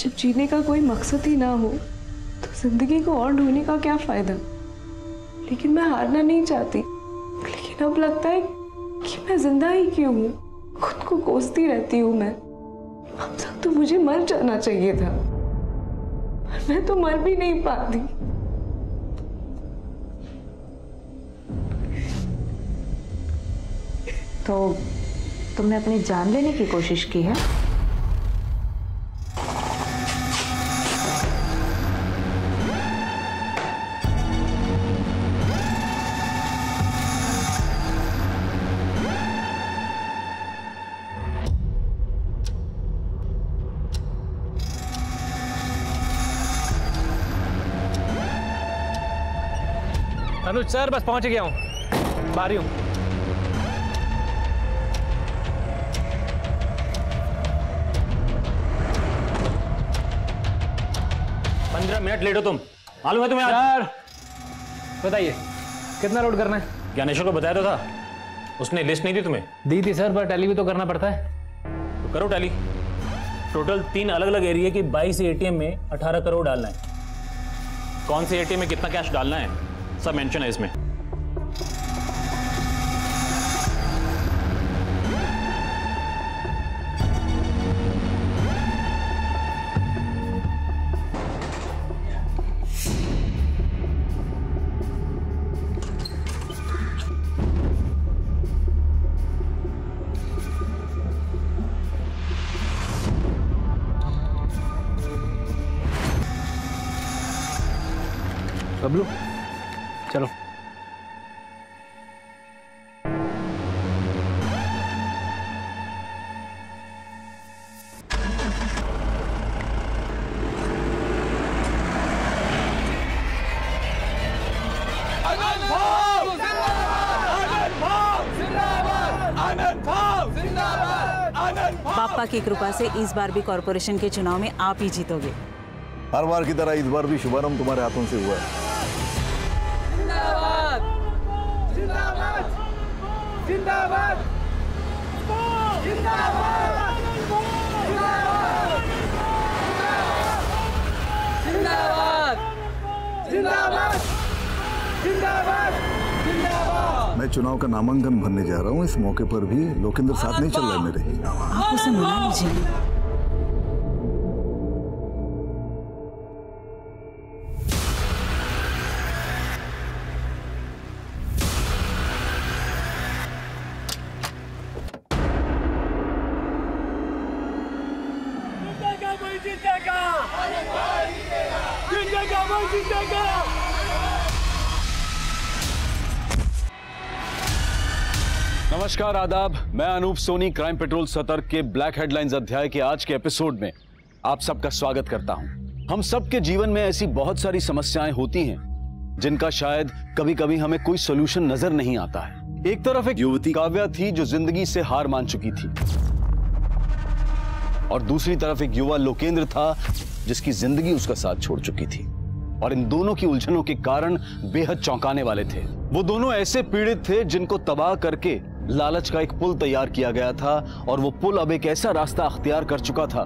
जब जीने का कोई मकसद ही ना हो तो जिंदगी को और ढूंढने का क्या फायदा। लेकिन मैं हारना नहीं चाहती, लेकिन अब लगता है कि मैं जिंदा ही क्यों हूँ, खुद को कोसती रहती हूँ मैं। अब तक तो मुझे मर जाना चाहिए था, मैं तो मर भी नहीं पाती। तो तुमने अपनी जान लेने की कोशिश की है? अनुज सर, बस पहुंच गया हूं, बारी हूं। मिनट लेट हो तुम, मालूम है तुम्हें यार। बताइए कितना लोड करना है? ज्ञानेश्वर को बताया तो था, उसने लिस्ट नहीं दी तुम्हें? दी थी सर, पर टैली भी तो करना पड़ता है। तो करो टैली। टोटल 3 अलग अलग एरिया की 22 एटीएम में 18 करोड़ डालना है। कौन से एटीएम में कितना कैश डालना है सब मेंशन है इसमें। बबलू चलो। पापा की कृपा से इस बार भी कॉर्पोरेशन के चुनाव में आप ही जीतोगे। हर बार की तरह इस बार भी शुभारंभ तुम्हारे हाथों से हुआ है। जिंदाबाद जिंदाबाद जिंदाबाद जिंदाबाद जिंदाबाद जिंदाबाद। मैं चुनाव का नामांकन भरने जा रहा हूँ। इस मौके पर भी लोकेंद्र साथ नहीं चल रहा है मेरे। आप उसे मना लीजिए। नमस्कार आदाब, मैं अनूप सोनी क्राइम पेट्रोल 17 के ब्लैक हेडलाइंस अध्याय के आज के एपिसोड में आप सबका स्वागत करता हूं। हम सबके जीवन में ऐसी बहुत सारी समस्याएं होती हैं जिनका शायद कभी कभी हमें कोई सोल्यूशन नजर नहीं आता है। एक तरफ एक युवती काव्या थी जो जिंदगी से हार मान चुकी थी और दूसरी तरफ एक युवा लोकेंद्र था जिसकी जिंदगी उसका साथ छोड़ चुकी थी और इन दोनों की उलझनों के कारण बेहद चौंकाने वाले थे। वो दोनों ऐसे पीड़ित थे जिनको तबाह करके लालच का एक पुल तैयार किया गया था और वो पुल अब एक ऐसा रास्ता अख्तियार कर चुका था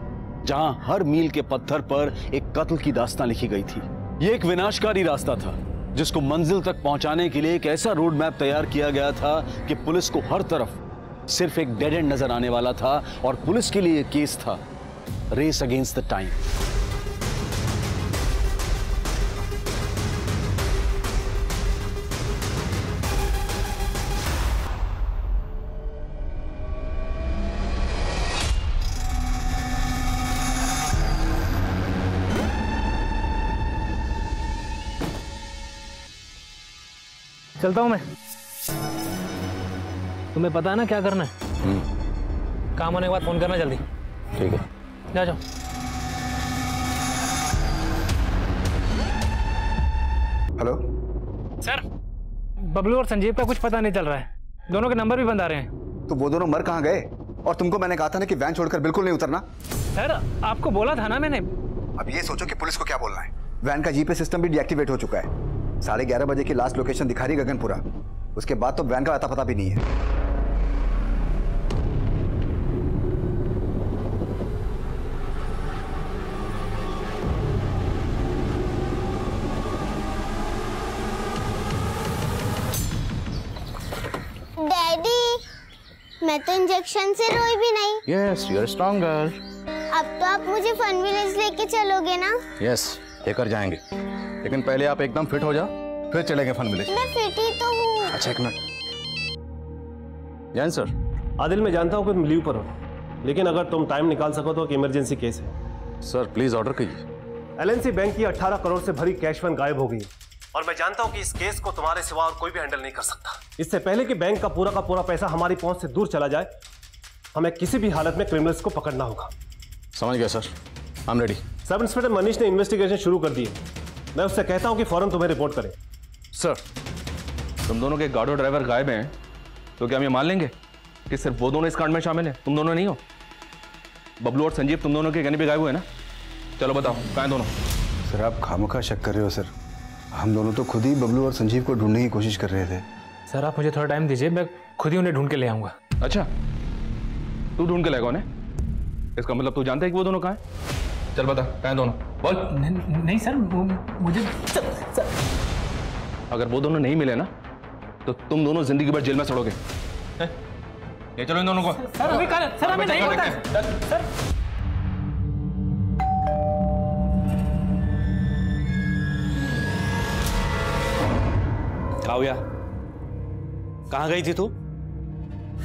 जहां हर मील के पत्थर पर एक कत्ल की दास्तां लिखी गई थी। ये एक विनाशकारी रास्ता था जिसको मंजिल तक पहुंचाने के लिए एक ऐसा रोड मैप तैयार किया गया था कि पुलिस को हर तरफ सिर्फ एक डेड एंड नजर आने वाला था और पुलिस के लिए यह केस था रेस अगेंस्ट द टाइम। चलता हूं मैं। तुम्हें पता है ना क्या करना है? काम होने के बाद फोन करना जल्दी। ठीक है, जा जाओ। हेलो सर, बबलू और संजीव का कुछ पता नहीं चल रहा है, दोनों के नंबर भी बंद आ रहे हैं। तो वो दोनों मर कहाँ गए? और तुमको मैंने कहा था ना कि वैन छोड़कर बिल्कुल नहीं उतरना। सर आपको बोला था ना मैंने। अब ये सोचो कि पुलिस को क्या बोलना है। वैन का जीपीएस सिस्टम भी डिएक्टिवेट हो चुका है। 11:30 बजे की लास्ट लोकेशन दिखा रही गगनपुरा, उसके बाद तो वैन का अता पता भी नहीं है। डैडी, मैं तो इंजेक्शन से रोई भी नहीं। Yes, you are stronger. अब तो आप मुझे फन विलेज लेके चलोगे ना? यस, लेकर जाएंगे, लेकिन पहले आप एकदम फिट हो जाओ, फिर चलेंगे फन विलेज। मैं फिट ही तो हूँ। अच्छा एक मिनट, जैन सर, आदिल मैं जानता हूँ तुम लीव पर हो, लेकिन अगर तुम टाइम निकाल सको तो एक इमरजेंसी केस है। सर प्लीज ऑर्डर कीजिए। एलएनसी बैंक की 18 करोड़ से भरी कैश फंड गायब हो गई है और मैं जानता हूं कि इस केस को तुम्हारे सिवा और कोई भी हैंडल नहीं कर सकता। इससे पहले कि बैंक का पूरा पैसा हमारी पहुंच से दूर चला जाए, हमें किसी भी हालत में क्रिमिनल्स को पकड़ना होगा। समझ गया sir, I am ready. Sub inspector Manish ने इन्वेस्टिगेशन शुरू कर दी है, मैं उससे कहता हूं कि फौरन तुम्हें रिपोर्ट करें। सर तुम दोनों के गाड़ो ड्राइवर गायब हैं तो क्या हम ये मान लेंगे कि सिर्फ वो दोनों इस कांड में शामिल हैं, तुम दोनों नहीं हो? बबलू और संजीव तुम दोनों के गहने भी गायब हुए ना? चलो बताओ कहाँ दोनों? सर आप खामखा शक कर रहे हो सर, हम दोनों तो खुद ही बबलू और संजीव को ढूंढने की कोशिश कर रहे थे। सर आप मुझे थोड़ा टाइम दीजिए, मैं खुद ही उन्हें ढूंढ के ले आऊंगा। अच्छा तू ढूंढ के लाएगा उन्हें? इसका मतलब तू जानता है कि वो दोनों कहाँ हैं? चल बता कहाँ हैं दोनों, बोल। नहीं सर मुझे सर। अगर वो दोनों नहीं मिले ना तो तुम दोनों जिंदगी भर जेल में सड़ोगे। ले चलो इन दोनों को। काव्या कहाँ गई थी तू?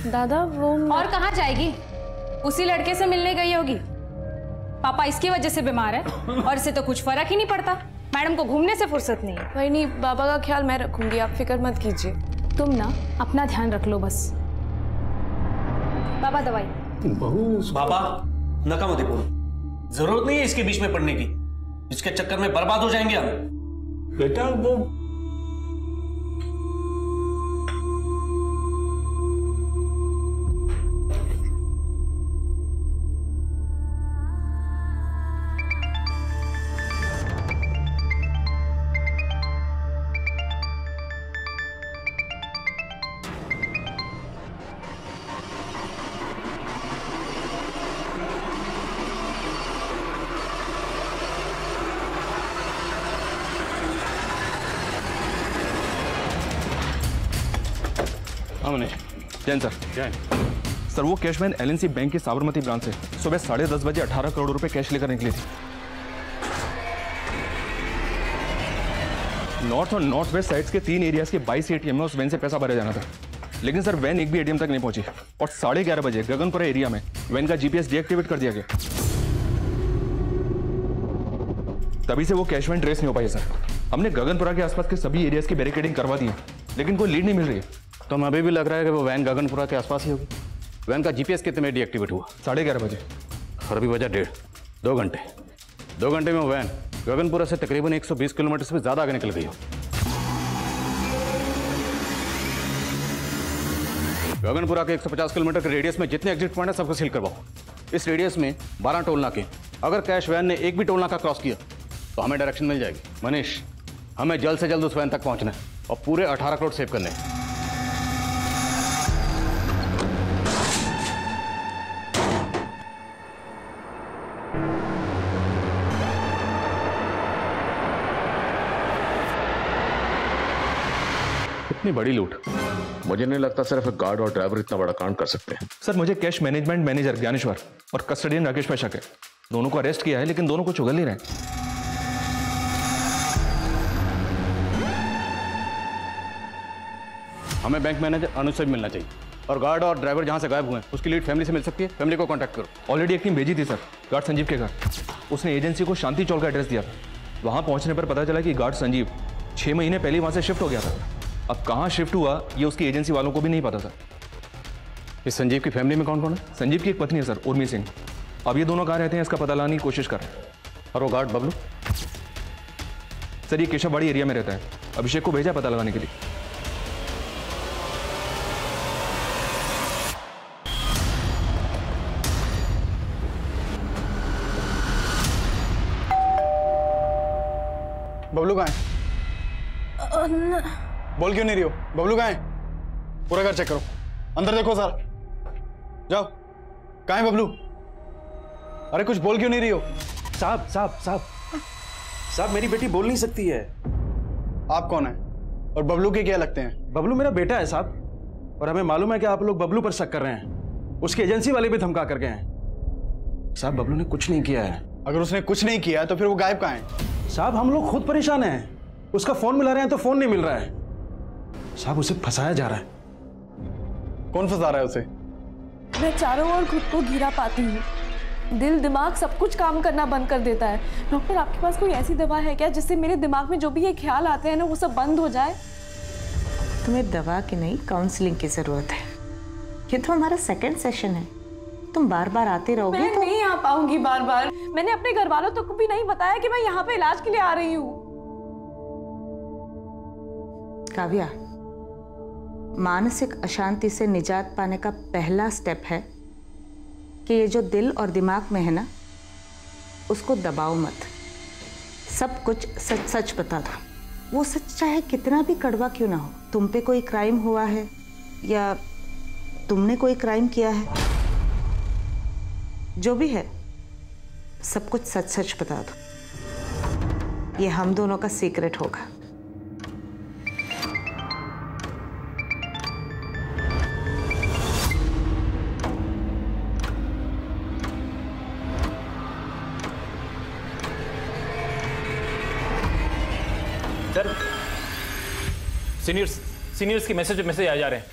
दादा वो और कहाँ जाएगी, उसी लड़के से मिलने गई होगी। पापा इसकी वजह से बीमार है और इसे तो कुछ फर्क ही नहीं पड़ता, मैडम को घूमने से फुर्सत नहीं। वही नहीं, बाबा का ख्याल मैं रखूंगी, आप फिक्र मत कीजिए। तुम ना अपना ध्यान रख लो बस। बाबा दवाई। बाबा नकामो देखो, जरूरत नहीं है इसके बीच में पड़ने की, इसके चक्कर में बर्बाद हो जाएंगे हम। बेटा वो जैन सर। जैन सर वो कैशमैन एलएनसी बैंक की साबरमती ब्रांच से सुबह 10:30 बजे 18 करोड़ रुपए कैश लेकर निकली थी। नॉर्थ और नॉर्थ वेस्ट साइड्स के 3 एरियाज के 22 एटीएम में उस वैन से पैसा भरा जाना था, लेकिन सर वैन एक भी एटीएम तक नहीं पहुंची और 11:30 बजे गगनपुरा एरिया में वैन का जीपीएस डीएक्टिवेट कर दिया गया। तभी से वो कैशमैन ट्रेस नहीं हो पाई। सर हमने गगनपुरा के आसपास के सभी एरियाज की बैरिकेडिंग करवा दी है, लेकिन कोई लीड नहीं मिल रही है। तो हमें अभी भी लग रहा है कि वो वैन गगनपुरा के आसपास ही होगी। वैन का जीपीएस कितने में डीएक्टिवेट हुआ? 11:30 बजे और अभी बजा 1:30, 2 घंटे। 2 घंटे में वो वैन गगनपुरा से तकरीबन 120 किलोमीटर से ज़्यादा आगे निकल गई हो। गगनपुरा के 150 किलोमीटर के रेडियस में जितने एग्जिट पॉइंट हैं सबको सील करवाओ। इस रेडियस में 12 टोल नाके, अगर कैश वैन ने एक भी टोल नाका क्रॉस किया तो हमें डायरेक्शन मिल जाएगी। मनीष हमें जल्द से जल्द उस वैन तक पहुँचना है और पूरे 18 करोड़ सेव करने हैं। बड़ी लूट, मुझे नहीं लगता सिर्फ एक गार्ड और ड्राइवर इतना बड़ा कांड कर सकते हैं। सर मुझे कैश मैनेजमेंट मैनेजर ज्ञानेश्वर और कस्टडियन राकेश पर शक है। दोनों को अरेस्ट किया है लेकिन दोनों को चुगल नहीं रहे। हमें बैंक मैनेजर अनुज से मिलना चाहिए और गार्ड और ड्राइवर जहां से गायब हुए हैं उसकी लीड फैमिली से मिल सकती है। फैमिली को कॉन्टैक्ट करो। ऑलरेडी एक टीम भेजी थी सर गार्ड संजीव के घर, उसने एजेंसी को शांति चौक का एड्रेस दिया। वहां पहुंचने पर पता चला कि गार्ड संजीव 6 महीने पहले वहां से शिफ्ट हो गया था। अब कहाँ शिफ्ट हुआ ये उसकी एजेंसी वालों को भी नहीं पता था। इस संजीव की फैमिली में कौन कौन है? संजीव की एक पत्नी है सर, उर्मी सिंह। अब ये दोनों कहाँ रहते हैं इसका पता लगाने की कोशिश कर रहे हैं। और वो गार्ड बबलू सर ये केशववाड़ी एरिया में रहता है। अभिषेक को भेजा पता लगाने के लिए। बबलू कहाँ है? बोल क्यों नहीं रही हो? बबलू कहाँ है? पूरा घर चेक करो, अंदर देखो सर, जाओ। कहाँ है बबलू? अरे कुछ बोल क्यों नहीं रही हो? साहब साहब साहब साहब मेरी बेटी बोल नहीं सकती है। आप कौन है और बबलू के क्या लगते हैं? बबलू मेरा बेटा है साहब। और हमें मालूम है कि आप लोग बबलू पर शक कर रहे हैं। उसकी एजेंसी वाले भी धमका कर गए हैं। साहब, बबलू ने कुछ नहीं किया है। अगर उसने कुछ नहीं किया तो फिर वो गायब कहाँ है? साहब, हम लोग खुद परेशान हैं। उसका फोन मिला रहे हैं तो फोन नहीं मिल रहा है। साहब, उसे फंसाया जा रहा है। कौन फंसा रहा है उसे? मैं चारों ओर खुद को घिरा पाती हूँ। दिल, दिमाग सब कुछ काम करना बंद कर देता है। डॉक्टर, आपके पास कोई ऐसी दवा है क्या जिससे मेरे दिमाग में जो भी ये ख्याल आते हैं ना वो सब बंद हो जाए? तुम्हें दवा की नहीं, काउंसलिंग की जरूरत है। ये तो हमारा सेकेंड सेशन है। तुम बार बार आते रहोगे। मैं नहीं आ पाऊंगी बार बार। मैंने अपने घर वालों को भी नहीं बताया कि मैं यहाँ पे इलाज के लिए आ रही हूँ। काव्या, मानसिक अशांति से निजात पाने का पहला स्टेप है कि ये जो दिल और दिमाग में है ना, उसको दबाओ मत। सब कुछ सच सच बता दो। वो सच चाहे कितना भी कड़वा क्यों ना हो। तुम पे कोई क्राइम हुआ है या तुमने कोई क्राइम किया है, जो भी है, सब कुछ सच सच बता दो। ये हम दोनों का सीक्रेट होगा। सीनियर्स की मैसेज आ जा रहे हैं।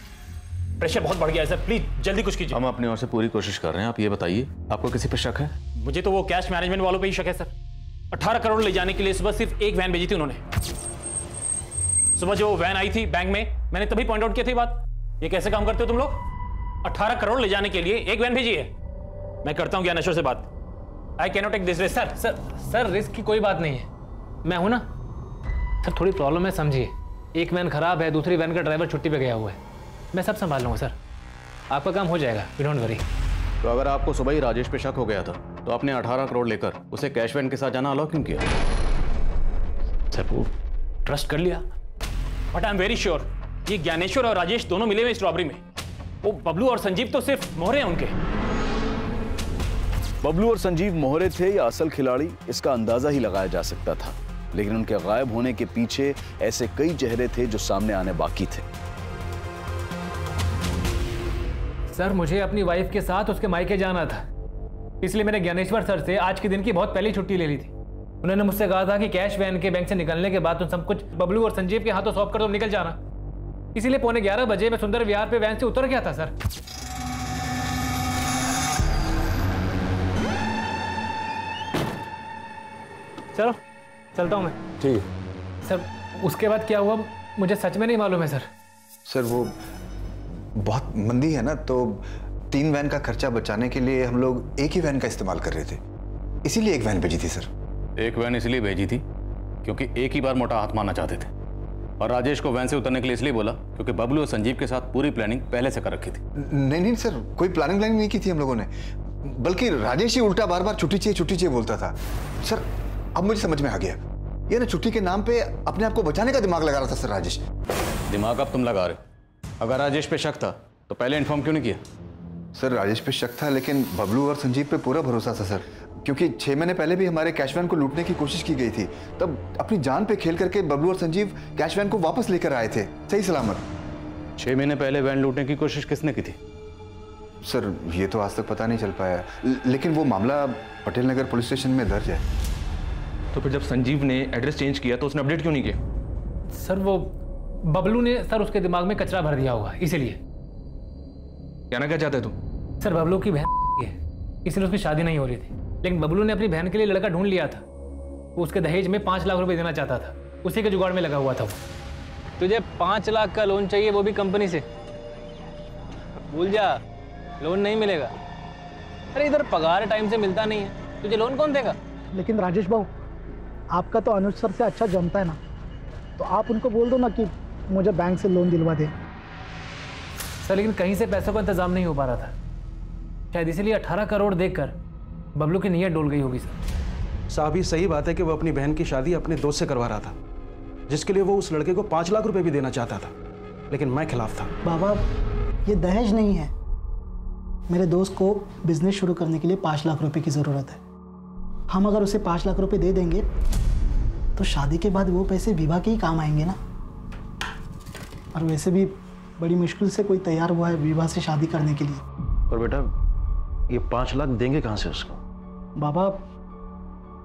प्रेशर बहुत बढ़ गया है सर, प्लीज जल्दी कुछ कीजिए। हम अपनी ओर से पूरी कोशिश कर रहे हैं। आप ये बताइए, आपको किसी पे शक है? मुझे तो वो कैश मैनेजमेंट वालों पे ही शक है सर। 18 करोड़ ले जाने के लिए सुबह सिर्फ एक वैन भेजी थी उन्होंने। सुबह जो वैन आई थी बैंक में, मैंने तभी पॉइंट आउट किया थी बात। ये कैसे काम करते हो तुम लोग? 18 करोड़ ले जाने के लिए एक वैन भेजी है। मैं करता हूँ ज्ञानेश्वर से बात। I can not take this risk. Sir risk की कोई बात नहीं है, मैं हूँ ना सर। थोड़ी प्रॉब्लम है, समझिए। एक वैन खराब है, दूसरी वैन का ड्राइवर छुट्टी पे गया हुआ है। मैं सब संभाल लूँगा सर, आपका काम हो जाएगा, यू डोंट वरी। तो अगर आपको सुबह ही राजेश पे शक हो गया था तो आपने 18 करोड़ लेकर उसे कैश वैन के साथ जाना अलाउ क्यों किया? सर, वो ट्रस्ट कर लिया। But I am very sure ये ज्ञानेश्वर और राजेश दोनों मिले हुए इस रॉबरी में। वो बबलू और संजीव तो सिर्फ मोहरे हैं उनके। बबलू और संजीव मोहरे थे या असल खिलाड़ी, इसका अंदाजा ही लगाया जा सकता था। लेकिन उनके गायब होने के पीछे ऐसे कई चेहरे थे जो सामने आने बाकी थे। सर, मुझे अपनी वाइफ के साथ उसके मायके जाना था, इसलिए मैंने ज्ञानेश्वर सर से आज के दिन की बहुत पहली छुट्टी ले ली थी। उन्होंने मुझसे कहा था कि कैश वैन के बैंक से निकलने के बाद तुम सब कुछ बबलू और संजीव के हाथों सौंप कर तुम निकल जाना। इसीलिए 11:15 बजे मैं सुंदर विहार पे वैन से उतर गया था सर। चलो, चलता हूँ मैं। ठीक है सर। उसके बाद क्या हुआ मुझे सच में नहीं मालूम है सर। सर, वो बहुत मंदी है ना, तो 3 वैन का खर्चा बचाने के लिए हम लोग एक ही वैन का इस्तेमाल कर रहे थे। इसीलिए एक वैन भेजी थी सर। एक वैन इसलिए भेजी थी क्योंकि एक ही बार मोटा हाथ मारना चाहते थे। और राजेश को वैन से उतरने के लिए इसलिए बोला क्योंकि बबलू और संजीव के साथ पूरी प्लानिंग पहले से कर रखी थी। नहीं सर, कोई प्लानिंग नहीं की थी हम लोगों ने। बल्कि राजेश ही उल्टा बार बार छुट्टी चाहिए बोलता था। सर, अब मुझे समझ में आ गया, ये ना छुट्टी के नाम पे अपने आप को बचाने का दिमाग लगा रहा था सर राजेश। दिमाग अब तुम लगा रहे। अगर राजेश पे शक था तो पहले इन्फॉर्म क्यों नहीं किया? सर, राजेश पे शक था लेकिन बबलू और संजीव पे पूरा भरोसा था सर, क्योंकि 6 महीने पहले भी हमारे कैश वैन को लूटने की कोशिश की गई थी। तब अपनी जान पे खेल करके बबलू और संजीव कैश वैन को वापस लेकर आए थे सही सलामत। 6 महीने पहले वैन लूटने की कोशिश किसने की थी? सर, ये तो आज तक पता नहीं चल पाया, लेकिन वो मामला पटेल नगर पुलिस स्टेशन में दर्ज है। तो फिर जब संजीव ने एड्रेस चेंज किया तो उसने अपडेट क्यों नहीं किया? सर, वो बबलू ने सर उसके दिमाग में कचरा भर दिया होगा, इसीलिए। कहना क्या चाहते तुम? सर, बबलू की बहन है, इसलिए उसकी शादी नहीं हो रही थी। लेकिन बबलू ने अपनी बहन के लिए लड़का ढूंढ लिया था। वो उसके दहेज में 5 लाख रुपए देना चाहता था, उसी के जुगाड़ में लगा हुआ था वो। तुझे 5 लाख का लोन चाहिए, वो भी कंपनी से? भूल जा, लोन नहीं मिलेगा। अरे, इधर पगार टाइम से मिलता नहीं है, तुझे लोन कौन देगा? लेकिन राजेश भाऊ, आपका तो अनुज सर से अच्छा जमता है ना, तो आप उनको बोल दो ना कि मुझे बैंक से लोन दिलवा दे। सर, लेकिन कहीं से पैसों का इंतजाम नहीं हो पा रहा था। शायद इसीलिए 18 करोड़ देखकर बबलू की नीयत डोल गई होगी सर। साहब, ये सही बात है कि वो अपनी बहन की शादी अपने दोस्त से करवा रहा था, जिसके लिए वो उस लड़के को 5 लाख रुपए भी देना चाहता था, लेकिन मैं खिलाफ था। बाबा, ये दहेज नहीं है। मेरे दोस्त को बिजनेस शुरू करने के लिए 5 लाख रुपए की ज़रूरत है। हम अगर उसे 5 लाख रुपए दे देंगे तो शादी के बाद वो पैसे विवाह के ही काम आएंगे ना। और वैसे भी बड़ी मुश्किल से कोई तैयार हुआ है विवाह से शादी करने के लिए। पर बेटा ये 5 लाख देंगे कहाँ से उसको? बाबा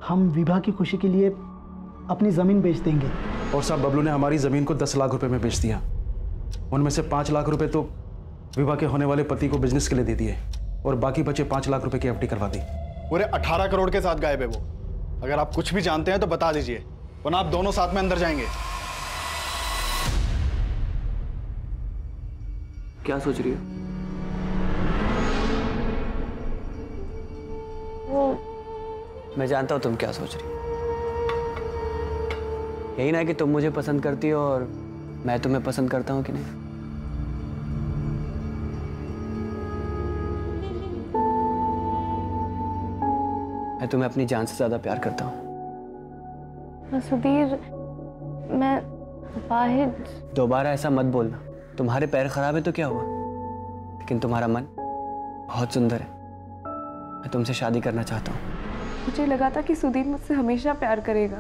हम विवाह की खुशी के लिए अपनी ज़मीन बेच देंगे। और साहब बबलू ने हमारी ज़मीन को 10 लाख रुपए में बेच दिया। उनमें से 5 लाख रुपए तो विवाह के होने वाले पति को बिजनेस के लिए दे दिए और बाकी बचे 5 लाख रुपए की एफडी करवा दी। पूरे 18 करोड़ के साथ गायब है वो। अगर आप कुछ भी जानते हैं तो बता दीजिए वरना आप दोनों साथ में अंदर जाएंगे। क्या सोच रही हो? मैं जानता हूँ तुम क्या सोच रही हो। यही ना कि तुम मुझे पसंद करती हो और मैं तुम्हें पसंद करता हूँ कि नहीं। मैं तुम्हें अपनी जान से ज्यादा प्यार करता हूँ। सुधीर मैं वाहिद। दोबारा ऐसा मत बोलना। तुम्हारे पैर खराब है तो क्या हुआ, लेकिन तुम्हारा मन बहुत सुंदर है। मैं तुमसे शादी करना चाहता हूँ। मुझे लगा था कि सुधीर मुझसे हमेशा प्यार करेगा।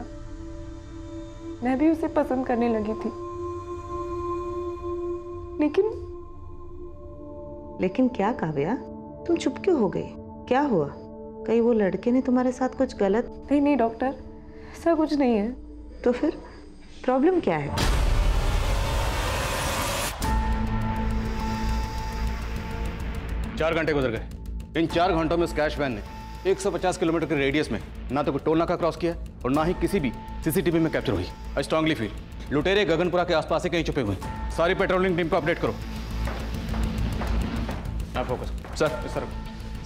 मैं भी उसे पसंद करने लगी थी, लेकिन क्या काव्या तुम चुप क्यों हो गई? क्या हुआ? कहीं वो लड़के ने तुम्हारे साथ कुछ गलत? नहीं नहीं डॉक्टर, ऐसा कुछ नहीं है। तो फिर प्रॉब्लम क्या है? चार घंटे गुजर गए। इन 4 घंटों में उस कैश वैन ने 150 किलोमीटर के रेडियस में ना तो कोई टोल नाका क्रॉस किया और ना ही किसी भी सीसीटीवी में कैप्चर हुई। आई स्ट्रांगली फील लुटेरे गगनपुरा के आसपास से कहीं छुपे हुए। सारी पेट्रोलिंग टीम को अपडेट करो। आप फोकस सर। सर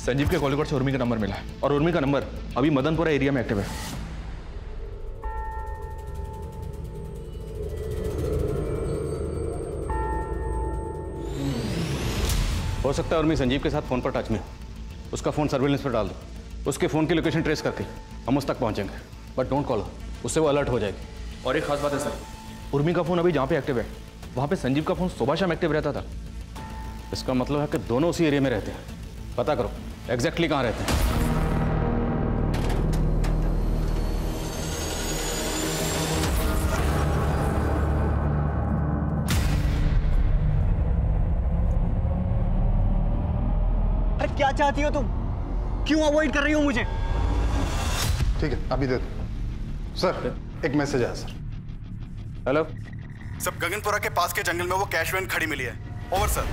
संजीव के कॉलिंग से उर्मी का नंबर मिला है और उर्मी का नंबर अभी मदनपुरा एरिया में एक्टिव है। हो सकता है उर्मी संजीव के साथ फोन पर टच में हो। उसका फोन सर्वेलेंस पर डाल दो। उसके फ़ोन की लोकेशन ट्रेस करके हम उस तक पहुंचेंगे, बट डोंट कॉल। उससे वो अलर्ट हो जाएगी। और एक खास बात है सर, उर्मी का फ़ोन अभी जहाँ पे एक्टिव है वहाँ पे संजीव का फ़ोन सुबह शाम एक्टिव रहता था। इसका मतलब है कि दोनों उसी एरिया में रहते हैं। पता करो एग्जैक्टली कहाँ रहते हैं। अरे क्या चाहती हो तुम? क्यों अवॉइड कर रही हो मुझे? ठीक है अभी दे दो। सर एक मैसेज आया सर। हेलो। सब गगनपुरा के पास के जंगल में वो कैश वैन खड़ी मिली है। Over sir.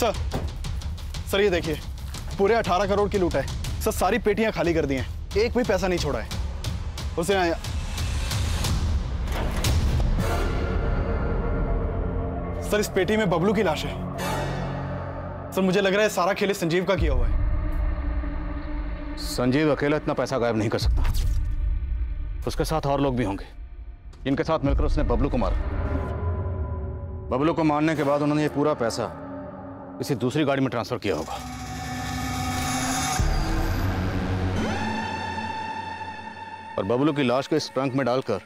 सर सर ये देखिए पूरे 18 करोड़ की लूट है सर। सारी पेटियां खाली कर दी हैं, एक भी पैसा नहीं छोड़ा है उसे। सर इस पेटी में बबलू की लाश है सर। मुझे लग रहा है सारा खेल संजीव का किया हुआ है। संजीव अकेला इतना पैसा गायब नहीं कर सकता। उसके साथ और लोग भी होंगे जिनके साथ मिलकर उसने बबलू को मारा। बबलू को मारने के बाद उन्होंने ये पूरा पैसा किसी दूसरी गाड़ी में ट्रांसफर किया होगा। और बबलू की लाश को इस ट्रंक में डालकर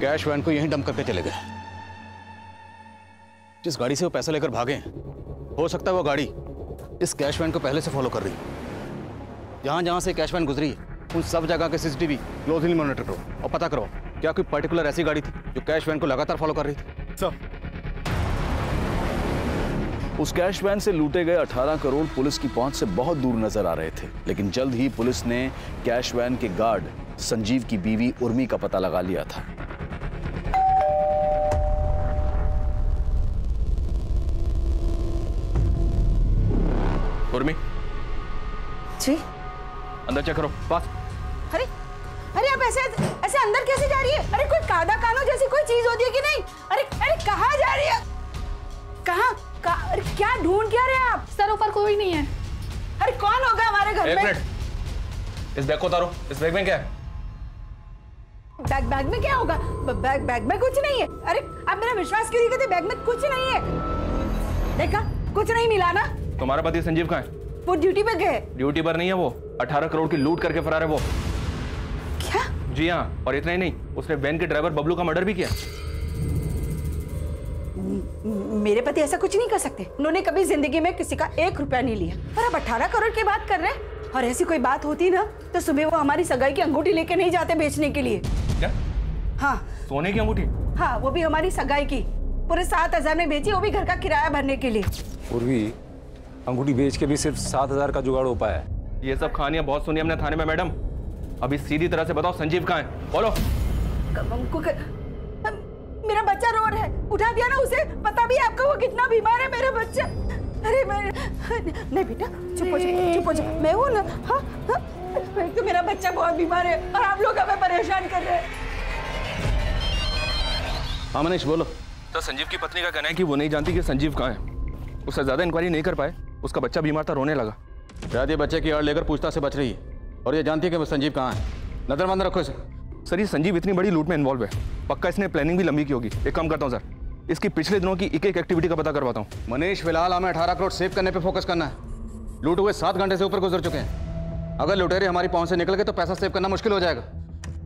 कैश वैन को यहीं डंप करके चले गए। जिस गाड़ी से वो पैसा लेकर भागे, हो सकता है वो गाड़ी इस कैश वैन को पहले से फॉलो कर रही है। जहाँ जहाँ से कैश वैन गुजरी उन सब जगह के सीसीटीवी क्लोजली मॉनिटर करो और पता करो क्या कोई पर्टिकुलर ऐसी गाड़ी थी जो कैश वैन को लगातार फॉलो कर रही थी। सर उस कैश वैन से लूटे गए 18 करोड़ पुलिस की पहुँच से बहुत दूर नजर आ रहे थे, लेकिन जल्द ही पुलिस ने कैश वैन के गार्ड संजीव की बीवी उर्मी का पता लगा लिया था। उर्मी जी अंदर चेक करो पास। अरे अरे आप ऐसे ऐसे अंदर कैसे जा रही है? अरे कोई कादा कानो जैसी कोई चीज होती है कि नहीं? अरे अरे कहाँ जा रही है? अरे क्या ढूंढ क्या रहे हैं आप? सर ऊपर कोई नहीं है। अरे कौन होगा हमारे घर में? एक मिनट इस बैग को उतारो। इस बैग में क्या है? बैग में क्या होगा? बैग में कुछ नहीं है। अरे आप मेरा विश्वास क्यों नहीं करते? बैग में कुछ नहीं है। देखा कुछ नहीं मिला ना। तुम्हारा पति संजीव कहाँ है? वो ड्यूटी पर गए। ड्यूटी पर नहीं है वो। 18 करोड़ की लूट करके फरार है वो। क्या? जी हाँ। और इतना ही नहीं, उसने वैन के ड्राइवर बबलू का मर्डर भी किया। मेरे पति ऐसा कुछ नहीं कर सकते। उन्होंने कभी जिंदगी में किसी का 1 रुपया नहीं लिया। पर आप 18 करोड़ की बात कर रहे हैं। और ऐसी कोई बात होती ना तो सुबह वो हमारी सगाई की अंगूठी लेके नहीं जाते बेचने के लिए। क्या? हाँ, सोने की अंगूठी। हाँ, वो भी हमारी सगाई की, पूरे 7,000 में बेची, वो भी घर का किराया भरने के लिए। उर्वी, अंगूठी बेच के भी सिर्फ 7,000 का जुगाड़ हो पाया है। ये सब कहानियाँ बहुत सुनी हमने थाने में मैडम। अभी सीधी तरह से बताओ संजीव कहाँ है, बोलो। मेरा बच्चा रो रहा है, उठा दिया ना उसे। पता भी है आपको वो कितना बीमार है मेरा बच्चा। अरे मैं नहीं बेटा, चुप हो जाओ, चुप हो जाओ, मैं हूँ ना। हाँ हाँ, तो मेरा बच्चा बहुत बीमार है और आप लोग हमें परेशान कर रहे हैं। हाँ मनीष बोलो। तो संजीव की पत्नी का कहना है कि वो नहीं जानती कि संजीव कहाँ है, उससे ज़्यादा इंक्वायरी नहीं कर पाए, उसका बच्चा बीमार था, रोने लगा। शायद ये बच्चे की आड़ लेकर पूछताछ से बच रही है और ये जानती है कि वो संजीव कहाँ है। नजरबंद रखो इसे। सर ये संजीव इतनी बड़ी लूट में इन्वॉल्व है, पक्का इसने प्लानिंग भी लंबी की होगी। एक काम करता हूँ सर, इसकी पिछले दिनों की एक एक्टिविटी का पता करवाता हूँ। मनीष फिलहाल हमें 18 करोड़ सेव करने पे फोकस करना है। लूट हुए 7 घंटे से ऊपर गुजर चुके हैं, अगर लुटेरे हमारी पहुँच से निकल गए तो पैसा सेव करना मुश्किल हो जाएगा।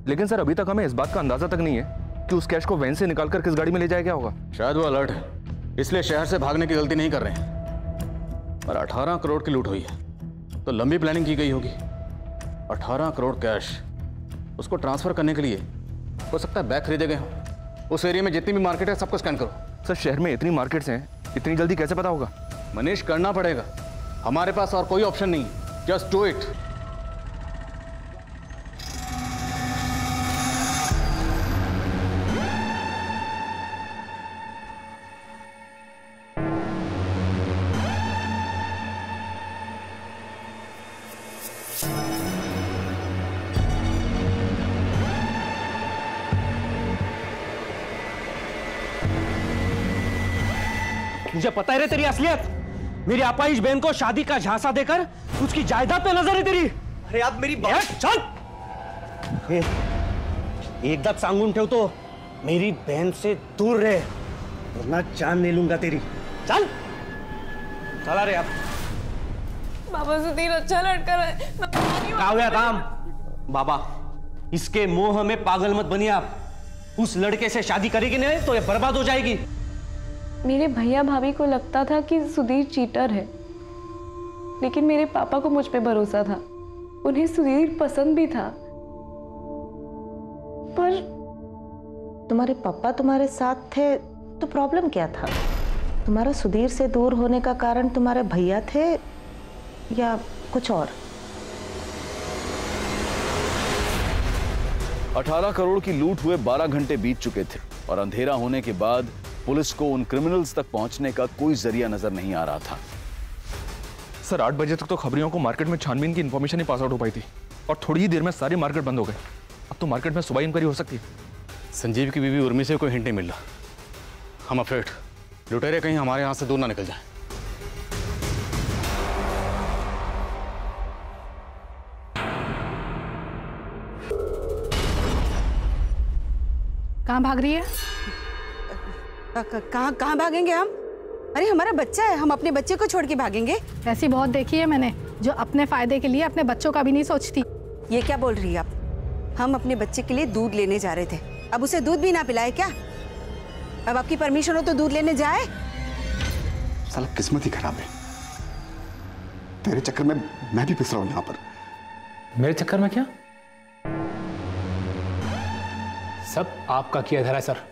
लेकिन सर अभी तक हमें इस बात का अंदाजा तक नहीं है कि उस कैश को वैन से निकालकर किस गाड़ी में ले जाया गया होगा। शायद वो अलर्ट है, इसलिए शहर से भागने की गलती नहीं कर रहे हैं। पर 18 करोड़ की लूट हुई है तो लंबी प्लानिंग की गई होगी। 18 करोड़ कैश उसको ट्रांसफर करने के लिए हो सकता है बैग खरीदे गए हों। उस एरिया में जितनी भी मार्केट है सबको स्कैन करो। सर शहर में इतनी मार्केट्स हैं, इतनी जल्दी कैसे पता होगा? मनीष करना पड़ेगा, हमारे पास और कोई ऑप्शन नहीं। Just do it. मुझे पता है रे तेरी असलियत। मेरी अपाहिज बहन को शादी का झांसा देकर उसकी जायदाद पे नजर है तेरी। अरे आप मेरी बात चल। एकदम सांगुन ठेव तो मेरी बहन से दूर रहे, वरना जान ले लूंगा तेरी। चल चला रे आप। बाबा सुधीर अच्छा लड़का है। काव्या राम बाबा, इसके मोह में पागल मत बनिए आप। उस लड़के से शादी करेगी नहीं तो ये बर्बाद हो जाएगी। मेरे भैया भाभी को लगता था कि सुधीर चीटर है, लेकिन मेरे पापा को मुझ पे भरोसा था। उन्हें सुधीर पसंद भी था। पर तुम्हारे पापा तुम्हारे साथ थे तो प्रॉब्लम क्या था? तुम्हारा सुधीर से दूर होने का कारण तुम्हारे भैया थे या कुछ और? 18 करोड़ की लूट हुए 12 घंटे बीत चुके थे और अंधेरा होने के बाद पुलिस को उन क्रिमिनल्स तक पहुंचने का कोई जरिया नजर नहीं आ रहा था। सर 8 बजे तक तो खबरियों को मार्केट में छानबीन की इन्फॉर्मेशन ही पास आउट हो पाई थी और थोड़ी ही देर में सारी मार्केट बंद हो गए। अब तो मार्केट में सुबह इंक्वायरी हो सकती है। संजीव की बीवी उर्मी से कोई हिंट नहीं मिल रहा। हम अफ्रेड लुटेरे कहीं हमारे यहाँ से दूर ना निकल जाए। कहाँ भाग रही है? कहाँ भागेंगे हम? अरे हमारा बच्चा है, हम अपने बच्चे को छोड़ के भागेंगे? ऐसी बहुत देखी है मैंने, जो अपने फायदे के लिए अपने बच्चों का भी नहीं सोचती। ये क्या बोल रही है आप? हम अपने बच्चे के लिए दूध लेने जा रहे थे, अब उसे दूध भी ना पिलाए क्या? अब आपकी परमिशन हो तो दूध लेने जाए? साला किस्मत ही खराब है, तेरे चक्कर में मैं भी पिस रहा हूँ यहाँ पर। मेरे चक्कर में क्या? सब आपका किया धरा सर,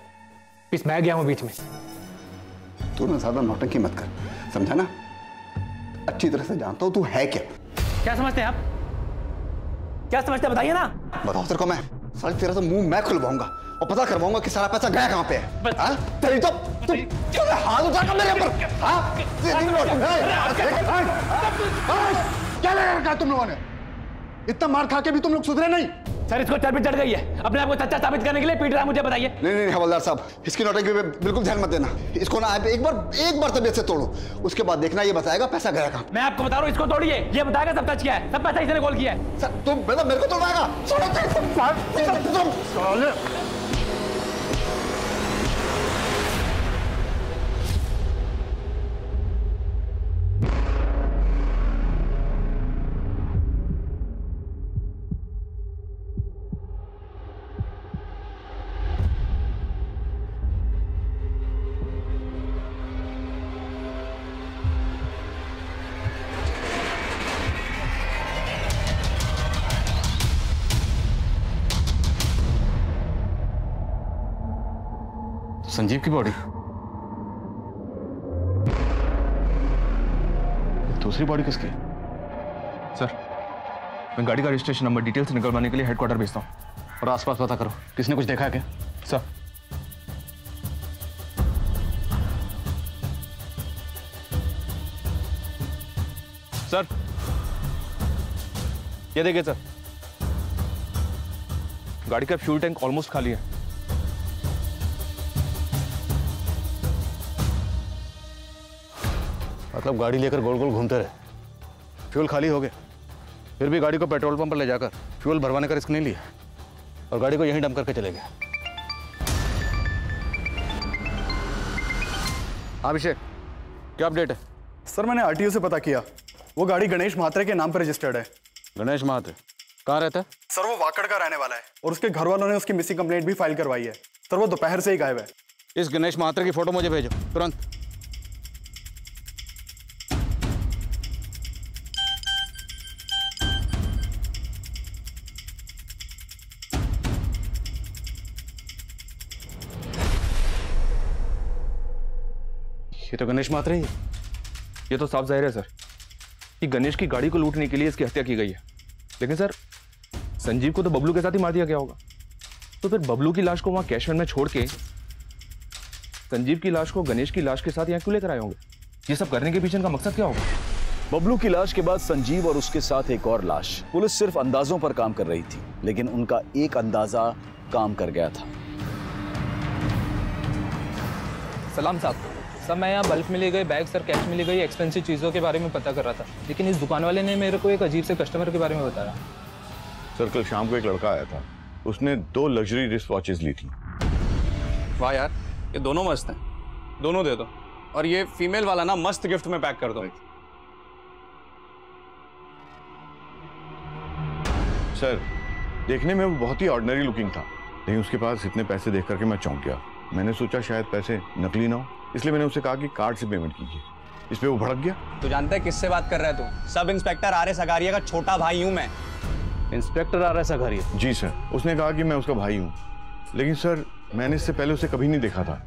मैं गया हूं बीच में। तू ना ज्यादा नौटंकी मत कर, समझा ना? अच्छी तरह से जानता हूं तू है क्या। क्या समझते हैं आप? क्या समझते हैं बताइए ना। बताओ सर को मैं साले तेरा तो मुंह मैं खुलवाऊंगा और पता करवाऊंगा कि सारा पैसा गया कहां पे है। हां तेरी तो तू हाथ उठा कर मेरे ऊपर। हां तेरी क्या लगा तुम लोगों ने? इतना मार खा के भी तुम लोग सुधरे नहीं। सर इसको चढ़ पे चढ़ गई है, अपने आप को सच्चा साबित करने के लिए पीट रहा है मुझे, बताइए। नहीं नहीं हवलदार साहब, इसकी नौटंकी पे बिल्कुल ध्यान मत देना। इसको ना आप एक बार तबीयत से तोड़ो, उसके बाद देखना ये बताएगा पैसा गया कहां। मैं आपको बता रहा हूं, इसको तोड़िए, ये बताएगा सब सच क्या है, सब पैसा इसने गोल किया है। सर तुम मतलब मेरे को तोड़वाएगा? छोड़ो तुम साले। संजीव की बॉडी, दूसरी बॉडी किसकी? सर, मैं गाड़ी का रजिस्ट्रेशन नंबर डिटेल्स निकलवाने के लिए हेडक्वार्टर भेजता हूँ और आसपास पता करो किसने कुछ देखा है क्या? सर सर ये देखिए सर, गाड़ी का फ्यूल टैंक ऑलमोस्ट खाली है। मतलब गाड़ी लेकर गोल गोल घूमते रहे, फ्यूल खाली हो गया, फिर भी गाड़ी को पेट्रोल पंप पर ले जाकर फ्यूल भरवाने का रिस्क नहीं लिया और गाड़ी को यहीं डंप करके चले गए। अभिषेक, क्या अपडेट है? सर मैंने आरटीओ से पता किया, वो गाड़ी गणेश महात्रे के नाम पर रजिस्टर्ड है। गणेश महात्रे कहाँ रहता है? सर वो वाकड़ का रहने वाला है और उसके घर वालों ने उसकी मिसिंग कंप्लेंट भी फाइल करवाई है। सर वो दोपहर से ही गायब है। इस गणेश महात्रे की फोटो मुझे भेजो तुरंत। ये तो गणेश महात्रे ही है। ये तो साफ जाहिर है सर कि गणेश की गाड़ी को लूटने के लिए इसकी हत्या की गई है, लेकिन सर संजीव को तो बबलू के साथ ही मार दिया गया होगा, तो फिर बबलू की लाश को वहाँ कैश वैन में छोड़ के संजीव की लाश को गणेश की लाश के साथ यहाँ क्यों लेकर आए होंगे? ये सब करने के पीछे इनका मकसद क्या होगा? बबलू की लाश के बाद संजीव और उसके साथ एक और लाश। पुलिस सिर्फ अंदाजों पर काम कर रही थी, लेकिन उनका एक अंदाजा काम कर गया था। सलाम साहब, सब मैं यहाँ बल्क में ले गए बैग सर, कैश में ले गई एक्सपेंसिव चीज़ों के बारे में पता कर रहा था, लेकिन इस दुकान वाले ने मेरे को एक अजीब से कस्टमर के बारे में बताया। सर कल शाम को एक लड़का आया था, उसने 2 लग्जरी रिस्ट वॉचेस ली थी। वाह यार, ये दोनों मस्त हैं, दोनों दे दो, और ये फीमेल वाला ना मस्त गिफ्ट में पैक कर दो। सर देखने में वो बहुत ही ऑर्डिनरी लुकिंग था, लेकिन उसके पास इतने पैसे देख करके मैं चौंक गया। मैंने सोचा शायद पैसे नकली ना हो, इसलिए मैंने उसे कहा कि कार्ड से पेमेंट कीजिए। इस पे वो भड़क गया। तू जानता है किससे बात कर रहा है तू? Sub inspector R S. अगारिया का छोटा भाई हूँ मैं। Inspector R S. अगारिया? जी सर, उसने कहा कि मैं उसका भाई हूँ, लेकिन सर मैंने इससे पहले उसे कभी नहीं देखा था।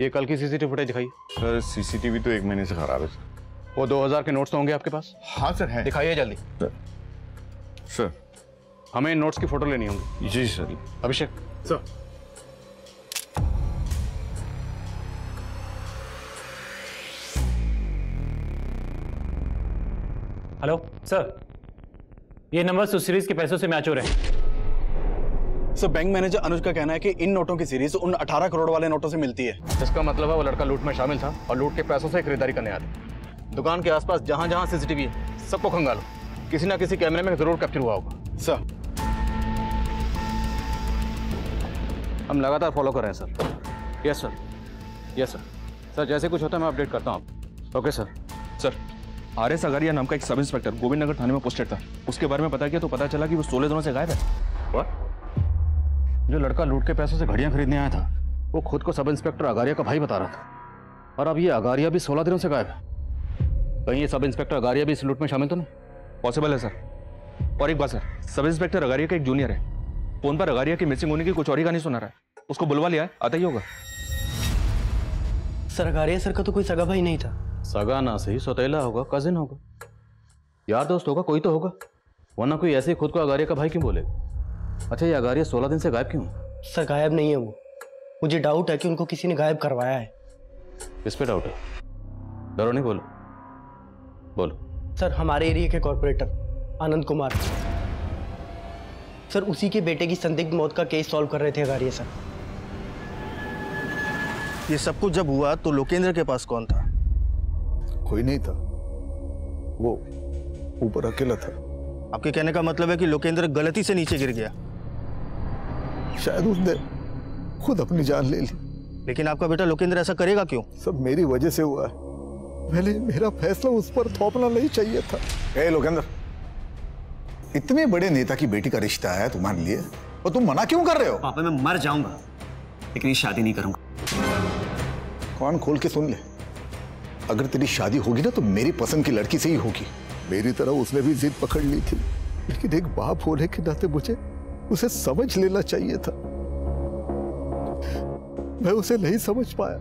ये कल की सीसीटीवी फुटेज दिखाई। सर सीसीटीवी तो 1 महीने से खराब है। वो 2000 के नोट्स होंगे आपके पास? हाँ सर है, दिखाइए जल्दी। सर हमें इन नोट्स की फोटो लेनी होगी। जी sir. Abhishek sir, hello sir, ये नंबर उस सीरीज के पैसों से मैच हो रहे हैं। सर बैंक मैनेजर अनुज का कहना है कि इन नोटों की सीरीज उन 18 करोड़ वाले नोटों से मिलती है। इसका मतलब है वो लड़का लूट में शामिल था और लूट के पैसों से खरीदारी करने आया। दुकान के आसपास जहां जहां सीसीटीवी है सबको खंगालो, किसी ना किसी कैमरे में जरूर कैप्चर हुआ होगा। सर हम लगातार फॉलो कर रहे हैं sir. Yes sir, yes sir. Sir जैसे कुछ होता है मैं अपडेट करता हूँ। Okay sir. Sir R S. Agaria नाम का एक सब इंस्पेक्टर गोविंद नगर थाने में पोस्टेड था, उसके बारे में पता किया तो पता चला कि वो 16 दिनों से गायब है। और जो लड़का लूट के पैसों से घड़ियां खरीदने आया था वो खुद को सब इंस्पेक्टर अगारिया का भाई बता रहा था, और अब ये अगारिया भी 16 दिनों से गायब है। कहीं ये सब इंस्पेक्टर अगारिया भी इस लूट में शामिल तो नहीं? पॉसिबल है सर। और एक बात सर, सब इंस्पेक्टर अगारिया का एक जूनियर है, फोन पर अगारिया की मिसिंग होने की कुछ और ही कहानी सुना रहा है, उसको बुलवा लिया है, आता ही होगा। सर अगारिया सर का तो कोई सगा भाई नहीं था। सगा ना सही, सौतेला होगा, कजिन होगा, यार दोस्त होगा, कोई तो होगा, वरना कोई ऐसे ही खुद को अगारिया का भाई क्यों बोले? अच्छा ये अगारिया 16 दिन से गायब क्यों? सर गायब नहीं है वो, मुझे डाउट है कि उनको किसी ने गायब करवाया है। इस पे डाउट है? डरो नहीं, बोलो बोलो। सर हमारे एरिया के कॉरपोरेटर आनंद कुमार सर, उसी के बेटे की संदिग्ध मौत का केस सॉल्व कर रहे थे अगारिया सर। ये सब कुछ जब हुआ तो लोकेंद्र के पास कौन था? कोई नहीं था, वो ऊपर अकेला था। आपके कहने का मतलब है कि लोकेंद्र गलती से नीचे गिर गया? शायद उसने खुद अपनी जान ले ली। लेकिन आपका बेटा लोकेंद्र ऐसा करेगा क्यों? सब मेरी वजह से हुआ है, पहले मेरा फैसला उस पर थोपना नहीं चाहिए था। ए लोकेंद्र, इतने बड़े नेता की बेटी का रिश्ता है तुम्हारे लिए और तुम मना क्यों कर रहे हो? पापा मैं मर जाऊंगा लेकिन शादी नहीं करूंगा। कान खोल के सुन ले, अगर तेरी शादी होगी ना तो मेरी पसंद की लड़की से ही होगी। मेरी तरह उसने भी जिद पकड़ ली थी, लेकिन एक बाप होने के नाते मुझे उसे समझ लेना चाहिए था। मैं उसे नहीं समझ पाया।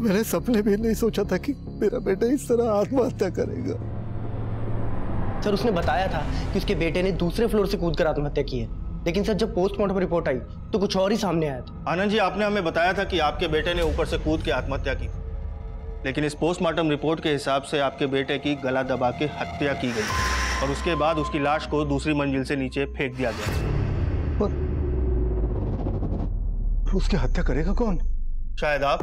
मैंने सपने भी नहीं सोचा था कि मेरा बेटा इस तरह आत्महत्या करेगा। सर उसने बताया था कि उसके बेटे ने दूसरे फ्लोर से कूदकर आत्महत्या की है, लेकिन सर जब पोस्टमार्टम रिपोर्ट आई तो कुछ और ही सामने आया था। आनंद जी आपने हमें बताया था कि आपके बेटे ने ऊपर से कूद के आत्महत्या की, लेकिन इस पोस्टमार्टम रिपोर्ट के हिसाब से आपके बेटे की गला दबा के हत्या की गई और उसके बाद उसकी लाश को दूसरी मंजिल से नीचे फेंक दिया गया। पर उसकी हत्या करेगा कौन? शायद आप,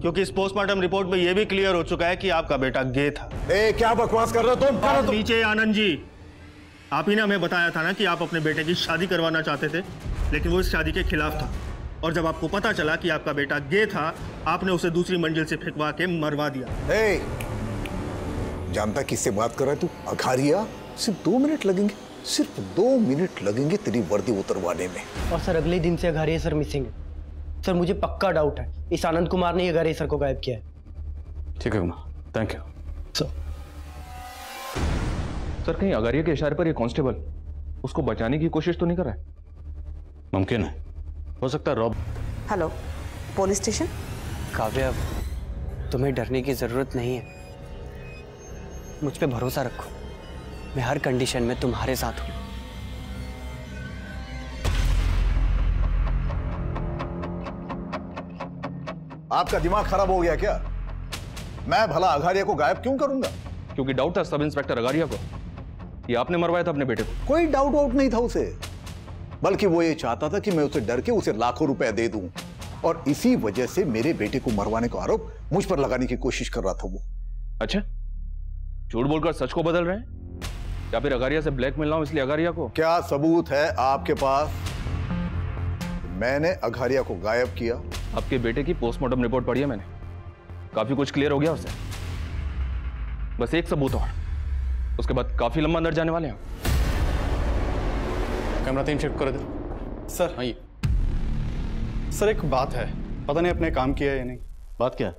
क्योंकि इस पोस्टमार्टम रिपोर्ट में यह भी क्लियर हो चुका है कि आपका बेटा गे था। ए, क्या बकवास कर रहे हो तुम? नीचे आनंद जी, आप ही ने हमें बताया था ना कि आप अपने बेटे की शादी करवाना चाहते थे, लेकिन वो इस शादी के खिलाफ था और जब आपको पता चला कि आपका बेटा गे था आपने उसे दूसरी मंजिल से फेंकवा के मरवा दिया। ए, जानता किससे बात कर रहा है तू? अगारिया, सिर्फ 2 मिनट लगेंगे, सिर्फ 2 मिनट लगेंगे तेरी वर्दी उतरवाने में। और सर अगले दिन से अगारिया सर मिसिंग है। सर मुझे पक्का डाउट है इस आनंद कुमार ने अगारिया सर को गायब किया है। ठीक है Kumar, thank you sir. Sir कहीं अगारिया के इशारे पर ये कांस्टेबल उसको बचाने की कोशिश तो नहीं कर रहा है? मुमकिन है, हो सकता है rob. Hello police station. Kavya तुम्हें डरने की ज़रूरत नहीं है, मुझ पे भरोसा रखो, मैं हर कंडीशन में तुम्हारे साथ हूँ। आपका दिमाग खराब हो गया क्या? मैं भला अगारिया को गायब क्यों करूंगा? क्योंकि डाउट था सब इंस्पेक्टर अगारिया को कि आपने मरवाया था अपने बेटे को। कोई डाउट आउट नहीं था उसे, बल्कि वो ये चाहता था कि मैं उसे डर के उसे लाखों रुपए दे दूं और इसी वजह से मेरे बेटे को मरवाने का आरोप मुझ पर लगाने की कोशिश कर रहा था वो। अच्छा, झूठ बोलकर सच को बदल रहे हैं या फिर अगारिया से ब्लैकमेल रहा हूं इसलिए अगारिया को? क्या सबूत है आपके पास? मैंने अगारिया को गायब किया। आपके बेटे की पोस्टमार्टम रिपोर्ट पढ़ी है मैंने, काफी कुछ क्लियर हो गया उससे। बस एक सबूत और, उसके बाद काफी लंबा अंदर जाने वाले हैं। कैमरा 3 शिफ्ट कर दे सर। हाँ सर एक बात है, पता नहीं अपने काम किया है या नहीं। बात क्या है?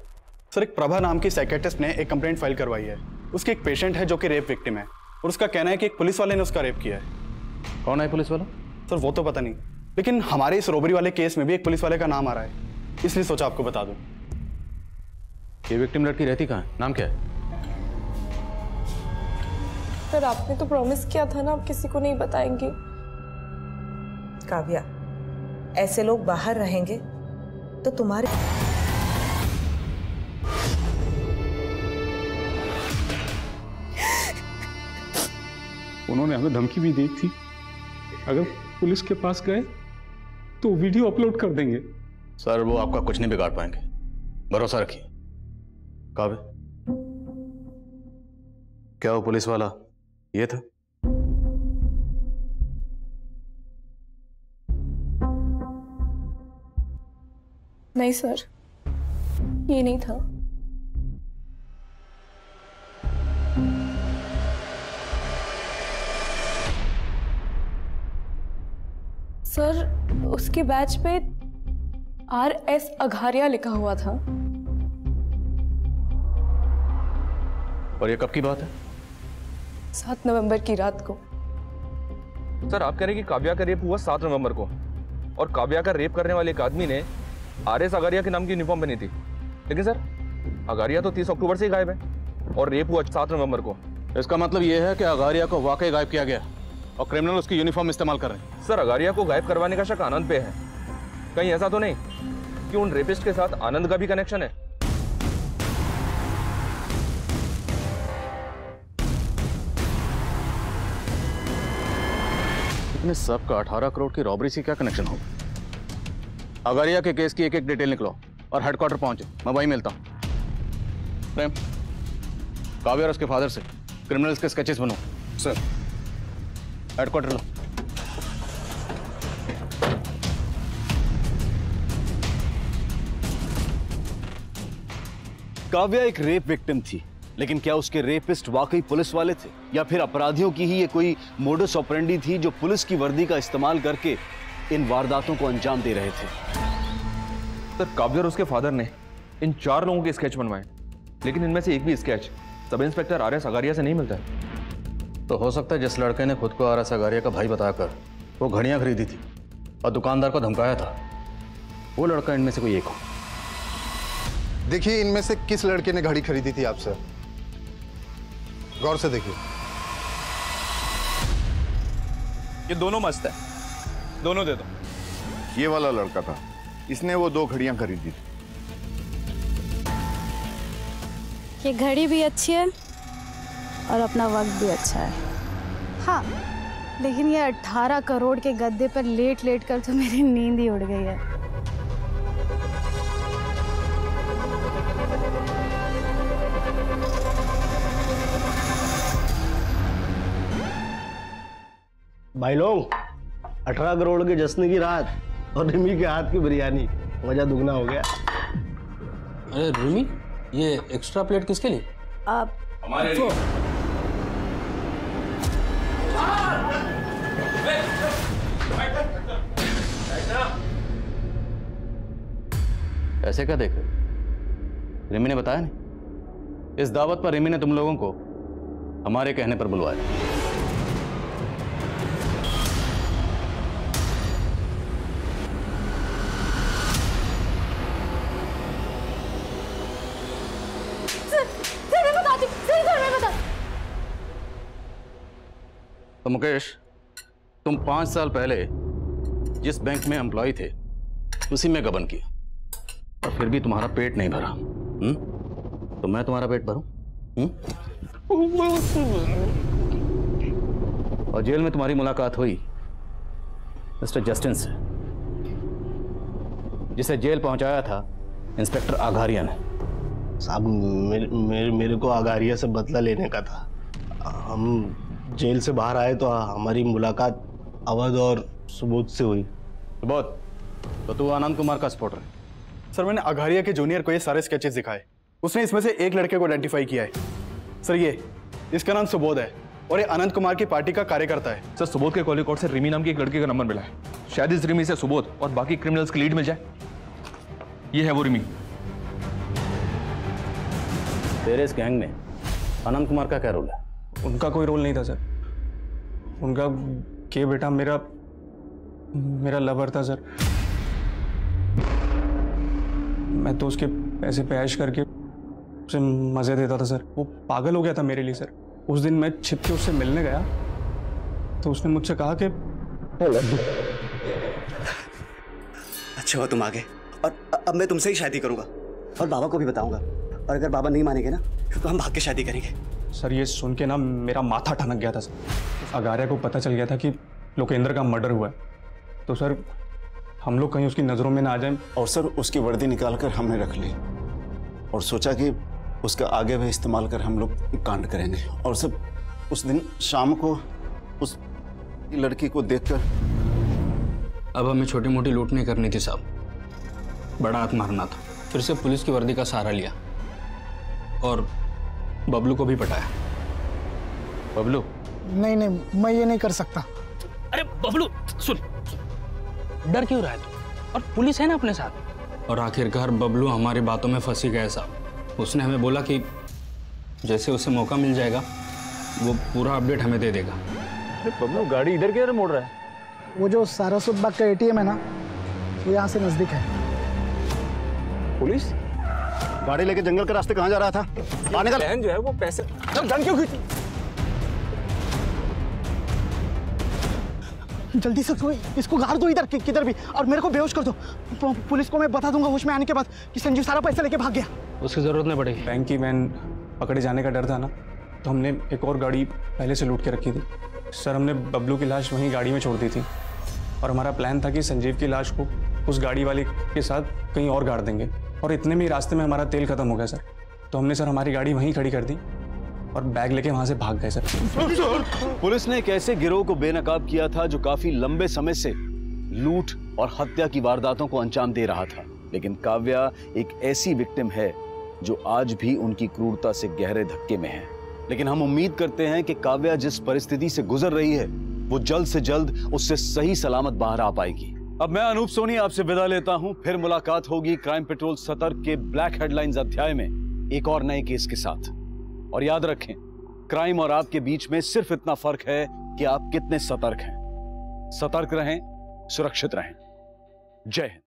सर एक प्रभा नाम की साइकेट्रिस्ट ने एक कंप्लेंट फाइल करवाई है, उसकी एक पेशेंट है जो कि रेप विक्टिम है और उसका कहना है कि एक पुलिस वाले ने उसका रेप किया है। कौन है पुलिस वाला? सर वो तो पता नहीं, लेकिन हमारे इस रोबरी वाले केस में भी एक पुलिस वाले का नाम आ रहा है, इसलिए सोचा आपको बता दूं। ये विक्टिम लड़की रहती कहाँ है, नाम क्या है? सर आपने तो प्रॉमिस किया था ना आप किसी को नहीं बताएंगे। काव्या, ऐसे लोग बाहर रहेंगे तो तुम्हारे उन्होंने हमें धमकी भी दी थी अगर पुलिस के पास गए तो वीडियो अपलोड कर देंगे। सर वो आपका कुछ नहीं बिगाड़ पाएंगे, भरोसा रखिए। काव्या, क्या वो पुलिस वाला ये था? नहीं सर, ये नहीं था। सर उसके बैच पे RS अगारिया लिखा हुआ था। और ये कब की बात है? 7 नवंबर की रात को। सर आप कह रहे हैं कि काव्या का रेप हुआ 7 नवंबर को और काव्या का रेप करने वाले एक आदमी ने RS अगारिया के नाम की यूनिफॉर्म पहनी थी, लेकिन सर अगारिया तो 30 अक्टूबर से ही गायब है और रेप हुआ 7 नवंबर को। इसका मतलब यह है कि अगारिया को वाकई गायब किया गया और क्रिमिनल उसकी यूनिफॉर्म इस्तेमाल कर रहे हैं। सर अगारिया को गायब करवाने का शक आनंद पे है, कहीं ऐसा तो नहीं कि उन रेपिस्ट के साथ आनंद का भी कनेक्शन है? इतने सब का 18 करोड़ की रॉबरी से क्या कनेक्शन हो? अगारिया के केस की एक-एक डिटेल निकलो और हेडक्वार्टर पहुंचो, मैं वहीं मिलता हूँ। प्रेम, काव्या और उसके फादर से क्रिमिनल्स के स्केचेस बनो। सर हेडक्वार्टर लो। काव्या एक रेप विक्टिम थी, लेकिन क्या उसके रेपिस्ट वाकई पुलिस वाले थे या फिर अपराधियों की ही ये कोई मोडस ऑपरेंडी थी जो पुलिस की वर्दी का इस्तेमाल करके इन वारदातों को अंजाम दे रहे थे? सर काव्या और उसके फादर ने इन 4 लोगों के स्केच बनवाए, लेकिन इनमें से एक भी sketch sub inspector RS Agariya से नहीं मिलता है। तो हो सकता है जिस लड़के ने खुद को RS अगारिया का भाई बताकर वो घड़ियां खरीदी थी और दुकानदार को धमकाया था। वो लड़का इनमें से कोई एक हो। देखिए इनमें से किस लड़के ने घड़ी खरीदी थी आपसे, गौर से देखिए। ये दोनों मस्त है, दोनों दे दो। ये वाला लड़का था, इसने वो दो घड़ियां खरीदी थी। ये घड़ी भी अच्छी है और अपना वक्त भी अच्छा है। हाँ, लेकिन ये 18 करोड़ के गद्दे पर लेट लेट कर तो मेरी नींद ही उड़ गई है। भाई लोग, 18 करोड़ के जश्न की रात और रिमी के हाथ की बिरयानी, मजा दुगना हो गया। अरे रिमी, ये एक्स्ट्रा प्लेट किसके लिए? आप हमारे लिए। ऐसे क्या देख रहे? रिमी ने बताया नहीं? इस दावत पर रिमी ने तुम लोगों को हमारे कहने पर बुलवाया। तो मुकेश, तुम 5 साल पहले जिस बैंक में एम्प्लॉय थे उसी में गबन किया और फिर भी तुम्हारा पेट नहीं भरा। तो मैं तुम्हारा पेट भरूं? और जेल में तुम्हारी मुलाकात हुई मिस्टर जस्टिन से, जिसे जेल पहुंचाया था इंस्पेक्टर अगारिया ने। साहब, मेरे को अगारिया से बदला लेने का था। हम जेल से बाहर आए तो हमारी मुलाकात अवध और सुबोध से हुई। सुबोध, तो तू आनंद कुमार का स्पॉटर है। सर, मैंने अगारिया के जूनियर को ये सारे स्केचेस दिखाए। उसने इसमें से एक लड़के को आइडेंटिफाई किया है। सर, ये इसका नाम सुबोध है और ये अनंत कुमार की पार्टी का कार्यकर्ता है। सर, सुबोध के कॉलिंग कॉर्ड से रिमी नाम की एक लड़की का नंबर मिला है। शायद इस रिमी से सुबोध और बाकी क्रिमिनल्स की लीड मिल जाए। ये है वो रिमी। तेरे इस गैंग में अनंत कुमार का क्या रोल है? उनका कोई रोल नहीं था सर। उनका के बेटा मेरा लवर था सर। मैं तो उसके पैसे पे ऐश करके उसे मज़े देता था सर। वो पागल हो गया था मेरे लिए सर। उस दिन मैं छिप के उससे मिलने गया तो उसने मुझसे कहा कि अच्छा हुआ तुम आ गए, और अब मैं तुमसे ही शादी करूँगा और बाबा को भी बताऊँगा, और अगर बाबा नहीं मानेंगे ना तो हम भाग के शादी करेंगे। सर, ये सुन के ना मेरा माथा ठनक गया था सर। अगारिया को पता चल गया था कि लोकेंद्र का मर्डर हुआ है, तो सर हम लोग कहीं उसकी नज़रों में ना आ जाएं। और सर, उसकी वर्दी निकालकर हमने रख ली और सोचा कि उसका आगे भी इस्तेमाल कर हम लोग कांड करेंगे। और सर, उस दिन शाम को उस लड़की को देखकर अब हमें छोटी मोटी लूट नहीं करनी थी साहब, बड़ा हाथ मारना था। फिर से पुलिस की वर्दी का सहारा लिया और बबलू को भी पटाया। बबलू? नहीं, मैं ये नहीं कर सकता। अरे बबलू सुन, डर क्यों रहा है तू? और पुलिस है ना अपने साथ। और आखिरकार बबलू हमारी बातों में फंसी गया साहब। उसने हमें बोला कि जैसे उसे मौका मिल जाएगा वो पूरा अपडेट हमें दे देगा। अरे बबलू, गाड़ी इधर किधर मोड़ रहा है? वो जो सारस्वत बाग का ATM है ना, वो यहाँ से नज़दीक है। पुलिस गाड़ी लेके जंगल के रास्ते कहाँ जा रहा था? आने का प्लान जो है वो पैसे जल्दी से इसको गाड़ दो इधर किधर भी, और मेरे को बेहोश कर दो। पुलिस को मैं बता दूंगा होश में आने के बाद कि संजीव सारा पैसा लेके भाग गया। उसकी जरूरत नहीं पड़ेगी। बैंक की वैन पकड़े जाने का डर था ना, तो हमने एक और गाड़ी पहले से लूट के रखी थी सर। हमने बबलू की लाश वहीं गाड़ी में छोड़ दी थी और हमारा प्लान था कि संजीव की लाश को उस गाड़ी वाले के साथ कहीं और गाड़ देंगे। और इतने में रास्ते में हमारा तेल खत्म हो गया सर, तो हमने सर हमारी गाड़ी वहीं खड़ी कर दी और बैग लेके वहां से भाग गए सर। पुलिस ने एक ऐसे गिरोह को बेनकाब किया था जो काफी लंबे समय से लूट और हत्या की वारदातों को अंजाम दे रहा था, लेकिन काव्या एक ऐसी विक्टिम है जो आज भी उनकी क्रूरता से गहरे धक्के में है। लेकिन हम उम्मीद करते हैं कि काव्या जिस परिस्थिति से गुजर रही है वो जल्द से जल्द उससे सही सलामत बाहर आ पाएगी। अब मैं अनूप सोनी आपसे विदा लेता हूँ। फिर मुलाकात होगी क्राइम पेट्रोल 17 के ब्लैक हेडलाइंस अध्याय में एक और नए केस के साथ। और याद रखें, क्राइम और आपके बीच में सिर्फ इतना फर्क है कि आप कितने सतर्क हैं। सतर्क रहें, सुरक्षित रहें। जय हिंद।